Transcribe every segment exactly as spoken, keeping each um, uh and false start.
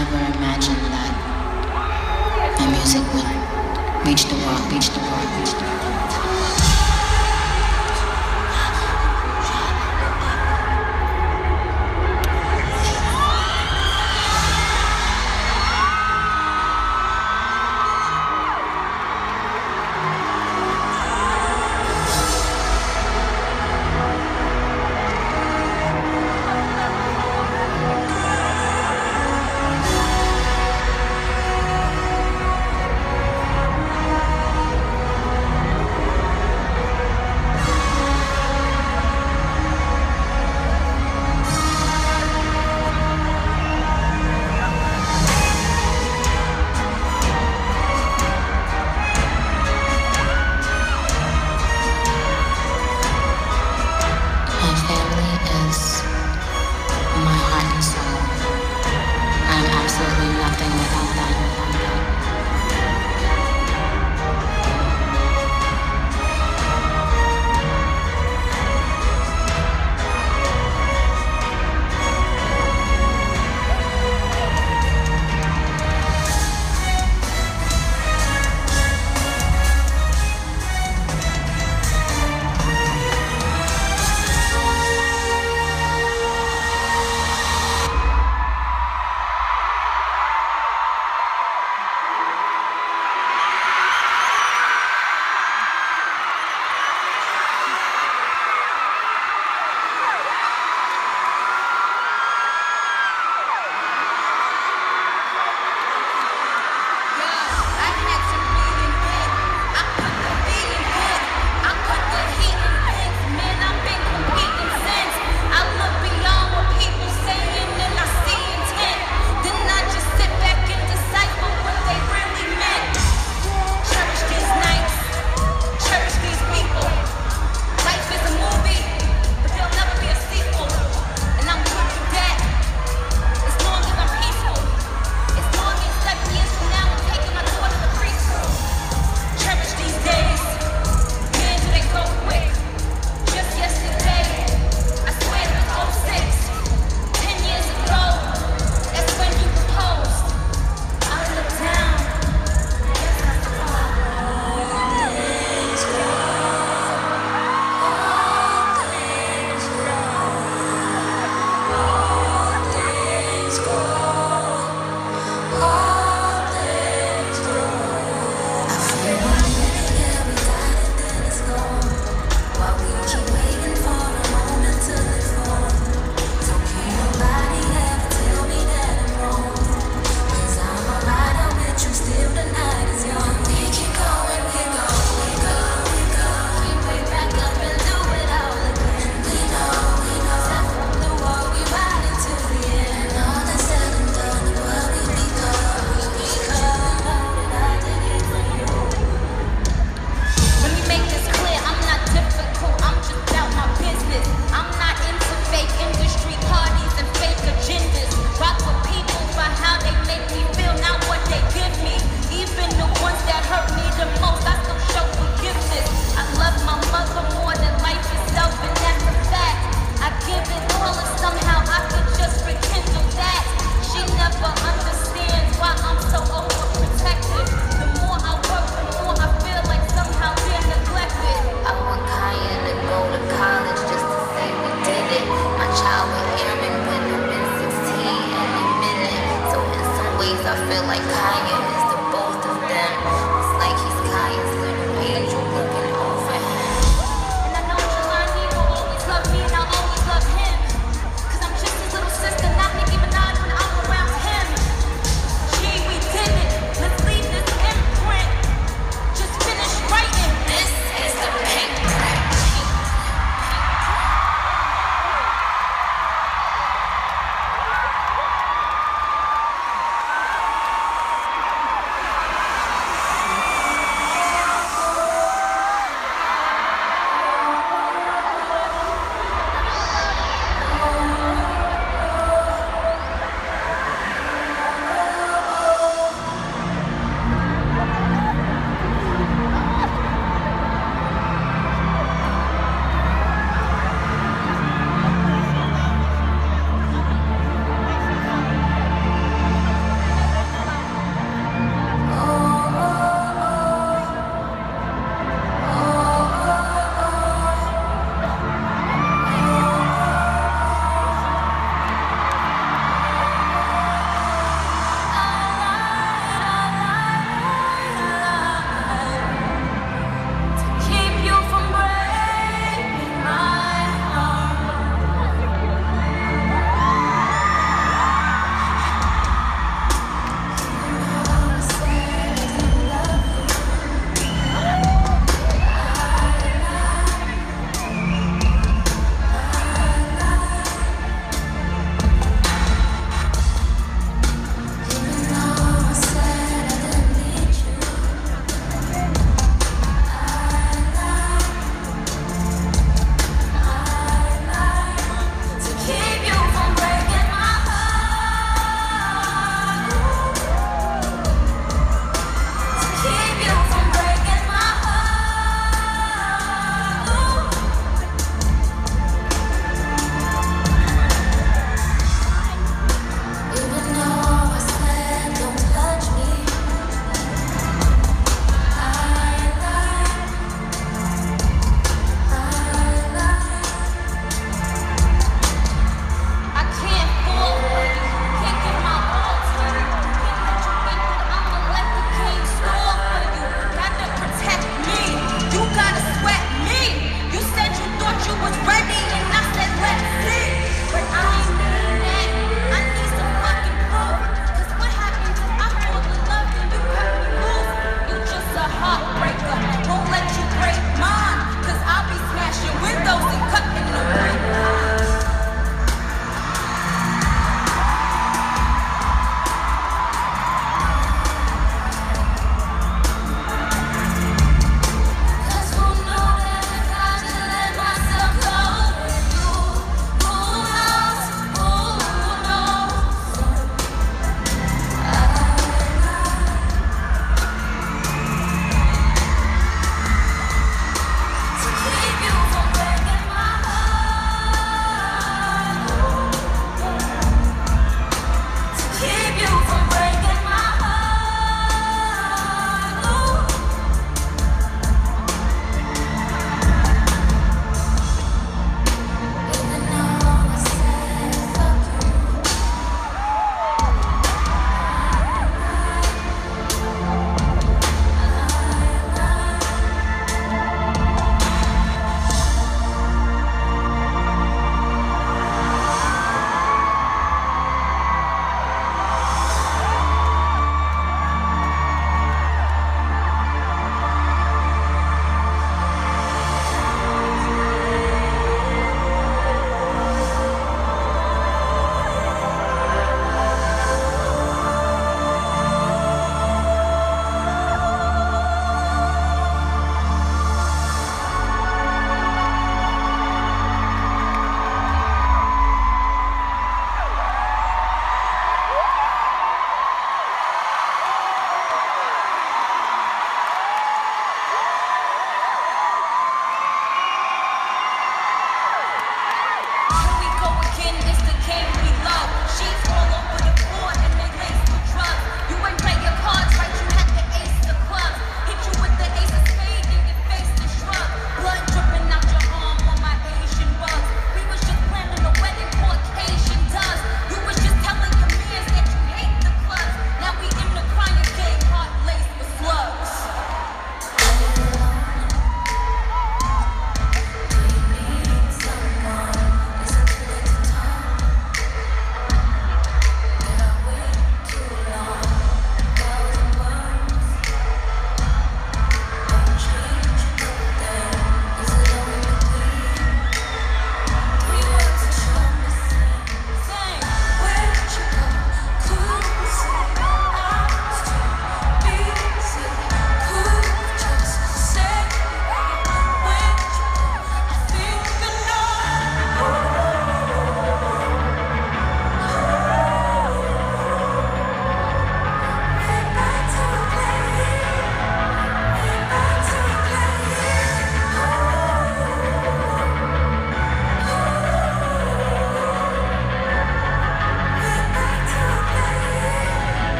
never imagined that my music would reach the world, reach the world, reach the world.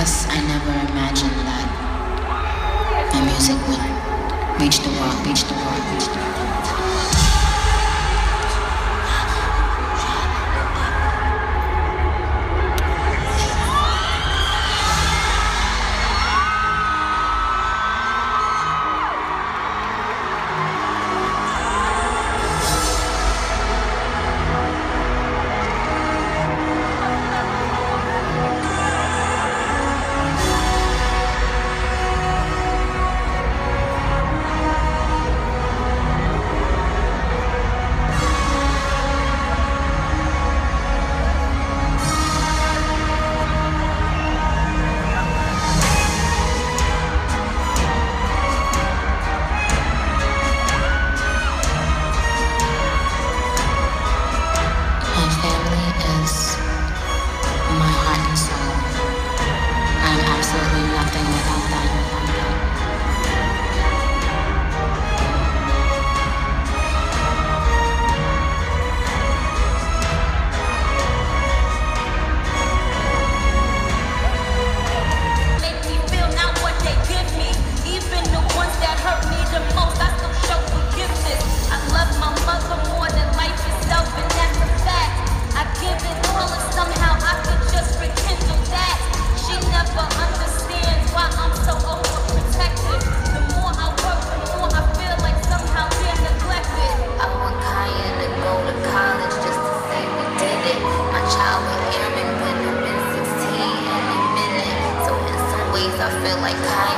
guess I never imagined that my music would reach the world, reach the world, reach the world. Like